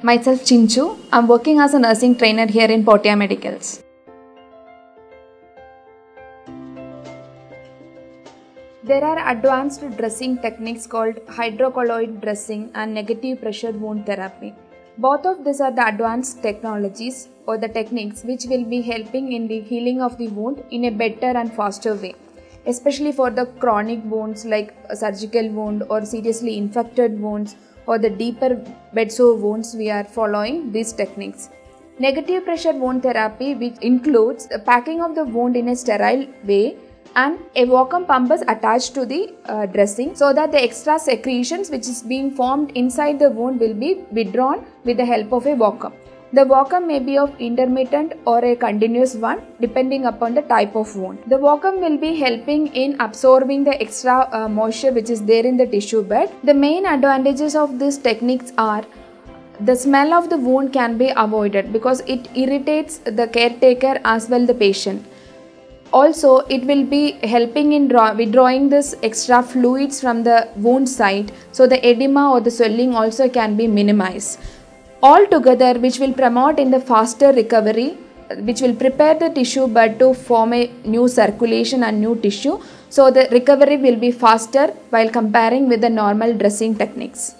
Myself Chinchu, I'm working as a nursing trainer here in Portia Medicals. There are advanced dressing techniques called hydrocolloid dressing and negative pressure wound therapy. Both of these are the advanced technologies or the techniques which will be helping in the healing of the wound in a better and faster way, especially for the chronic wounds like a surgical wound or seriously infected wounds or the deeper bedsore wounds. We are following these techniques. Negative pressure wound therapy, which includes the packing of the wound in a sterile way, and a vacuum pump is attached to the dressing so that the extra secretions which is being formed inside the wound will be withdrawn with the help of a vacuum. The vacuum may be of intermittent or a continuous one depending upon the type of wound. The vacuum will be helping in absorbing the extra moisture which is there in the tissue bed. The main advantages of these techniques are the smell of the wound can be avoided because it irritates the caretaker as well the patient. Also, it will be helping in withdrawing this extra fluids from the wound site, so the edema or the swelling also can be minimized. All together, which will promote in the faster recovery, which will prepare the tissue bed to form a new circulation and new tissue, so the recovery will be faster while comparing with the normal dressing techniques.